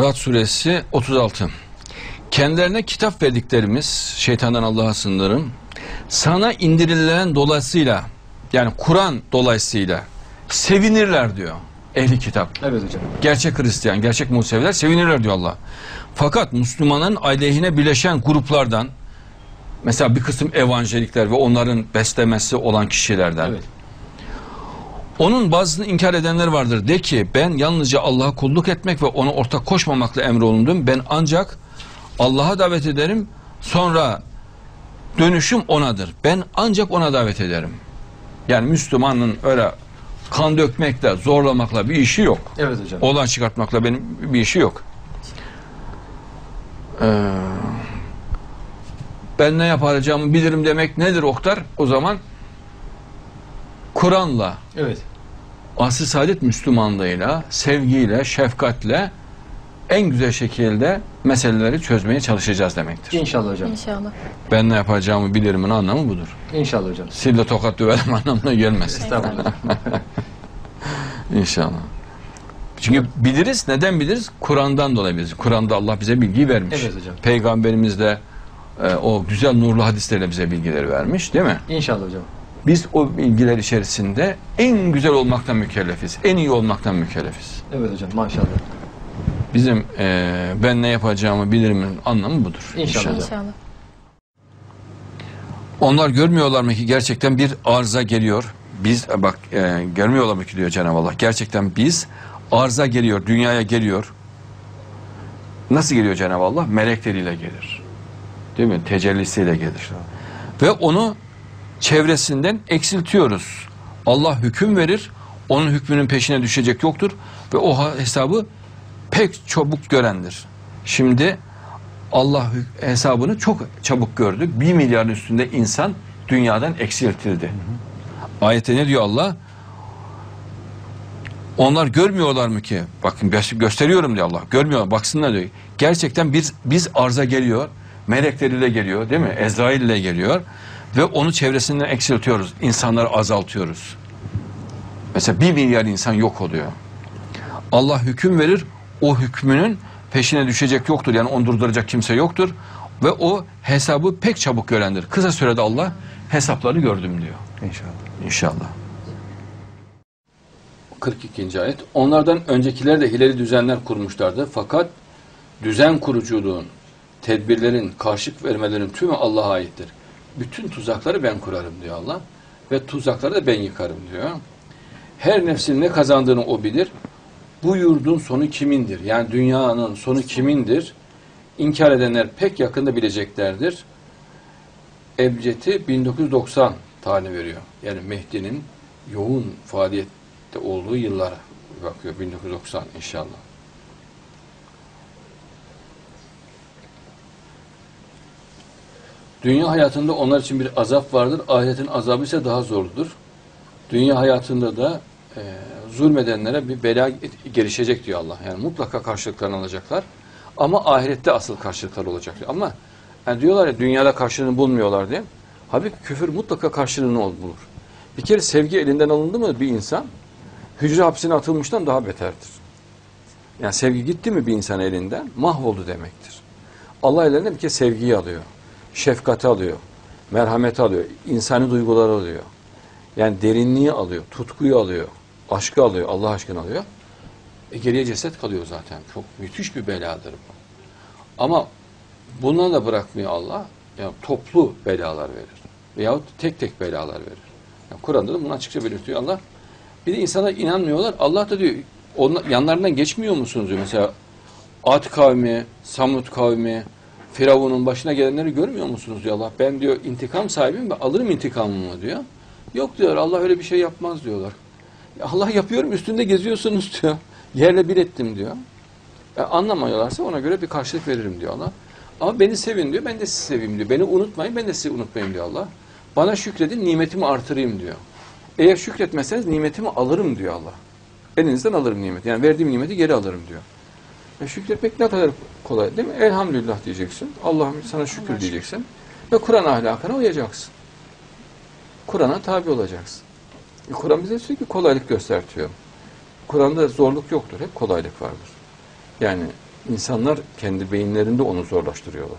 Ra'd suresi 36. Kendilerine kitap verdiklerimiz, şeytandan Allah'a sığınırım, sana indirilen dolayısıyla, yani Kur'an dolayısıyla sevinirler diyor ehli kitap. Evet hocam. Gerçek Hristiyan, gerçek Museviler sevinirler diyor Allah. Fakat Müslümanın aleyhine birleşen gruplardan, mesela bir kısım evanjelikler ve onların beslemesi olan kişilerden. Evet. Onun bazısını inkar edenler vardır. De ki ben yalnızca Allah'a kulluk etmek ve ona ortak koşmamakla emrolundum. Ben ancak Allah'a davet ederim. Sonra dönüşüm onadır. Ben ancak ona davet ederim. Yani Müslümanın öyle kan dökmekle, zorlamakla bir işi yok. Evet hocam. Olan çıkartmakla benim bir işi yok. Ben ne yapacağımı bilirim demek nedir Oktar? O zaman Kur'an'la, evet, asr-ı saadet Müslümanlığıyla, sevgiyle, şefkatle en güzel şekilde meseleleri çözmeye çalışacağız demektir. İnşallah hocam. İnşallah. Ben ne yapacağımı bilirimin anlamı budur. İnşallah hocam. Sille tokat döverim anlamına gelmez. Estağfurullah. İnşallah. Çünkü biliriz. Neden biliriz? Kur'an'dan dolayı biliriz. Kur'an'da Allah bize bilgi vermiş. Evet hocam. Peygamberimiz de o güzel nurlu hadislerle bize bilgileri vermiş, değil mi? İnşallah hocam. Biz o bilgiler içerisinde en güzel olmaktan mükellefiz. En iyi olmaktan mükellefiz. Evet hocam, maşallah. Bizim ben ne yapacağımı bilirimin anlamı budur. İnşallah. İnşallah. Onlar görmüyorlar mı ki gerçekten bir arıza geliyor. Biz bak görmüyorlar mı ki diyor Cenab-ı Allah. Gerçekten biz arıza geliyor, dünyaya geliyor. Nasıl geliyor Cenab-ı Allah? Melekleriyle gelir. Değil mi? Tecellisiyle gelir. Ve onu çevresinden eksiltiyoruz. Allah hüküm verir. Onun hükmünün peşine düşecek yoktur. Ve o hesabı pek çabuk görendir. Şimdi Allah hesabını çok çabuk gördü. 1 milyarın üstünde insan dünyadan eksiltildi. Ayette ne diyor Allah? Onlar görmüyorlar mı ki? Bakın gösteriyorum diyor Allah. Görmüyorlar. Baksınlar diyor. Gerçekten biz arza geliyor. Melekleriyle geliyor, değil mi? Ezrail ile geliyor. Ve onu çevresinden eksiltiyoruz. İnsanları azaltıyoruz. Mesela 1 milyar insan yok oluyor. Allah hüküm verir. O hükmünün peşine düşecek yoktur. Yani onu durduracak kimse yoktur. Ve o hesabı pek çabuk görendir. Kısa sürede Allah hesapları gördüm diyor. İnşallah. İnşallah. 42. ayet. Onlardan öncekiler de hileli düzenler kurmuşlardı. Fakat düzen kuruculuğun, tedbirlerin, karşılık vermelerin tümü Allah'a aittir. Bütün tuzakları ben kurarım diyor Allah. Ve tuzakları da ben yıkarım diyor. Her nefsin ne kazandığını o bilir. Bu yurdun sonu kimindir? Yani dünyanın sonu kimindir? İnkar edenler pek yakında bileceklerdir. Ebcedi 1990 tane veriyor. Yani Mehdi'nin yoğun faaliyette olduğu yıllara bakıyor. 1990 inşallah. Dünya hayatında onlar için bir azap vardır. Ahiretin azabı ise daha zordur. Dünya hayatında da zulmedenlere bir bela gelişecek diyor Allah. Yani mutlaka karşılıklarını alacaklar. Ama ahirette asıl karşılıklar olacak diyor. Ama yani diyorlar ya dünyada karşılığını bulmuyorlar diye. Halbuki küfür mutlaka karşılığını bulur. Bir kere sevgi elinden alındı mı bir insan, hücre hapsine atılmıştan daha beterdir. Yani sevgi gitti mi bir insan elinden, mahvoldu demektir. Allah ellerine bir kere sevgiyi alıyor. Şefkati alıyor, merhameti alıyor, insani duyguları alıyor. Yani derinliği alıyor, tutkuyu alıyor, aşkı alıyor, Allah aşkını alıyor. Geriye ceset kalıyor zaten. Çok müthiş bir beladır bu. Ama bundan da bırakmıyor Allah. Yani toplu belalar verir. Veyahut tek tek belalar verir. Yani Kur'an'da da bunu açıkça belirtiyor Allah. Bir de insanlar inanmıyorlar. Allah da diyor, yanlarından geçmiyor musunuz diyor. Mesela Ad kavmi, Semud kavmi, Firavun'un başına gelenleri görmüyor musunuz diyor Allah. Ben diyor intikam sahibim ve alırım intikamımı diyor. Yok diyor Allah öyle bir şey yapmaz diyorlar. Ya Allah yapıyorum üstünde geziyorsunuz diyor. Yerle bir ettim diyor. Anlamıyorlarsa ona göre bir karşılık veririm diyor Allah. Ama beni sevin diyor. Ben de sizi seveyim diyor. Beni unutmayın ben de sizi unutmayayım diyor Allah. Bana şükredin nimetimi artırayım diyor. Eğer şükretmezseniz nimetimi alırım diyor Allah. Elinizden alırım nimeti. Yani verdiğim nimeti geri alırım diyor. Şükretmek ne kadar kolay değil mi? Elhamdülillah diyeceksin. Allah'ım sana şükür diyeceksin. Ve Kur'an ahlakına uyacaksın. Kur'an'a tabi olacaksın. Kur'an bize sürekli kolaylık göstertiyor. Kur'an'da zorluk yoktur. Hep kolaylık vardır. Yani insanlar kendi beyinlerinde onu zorlaştırıyorlar.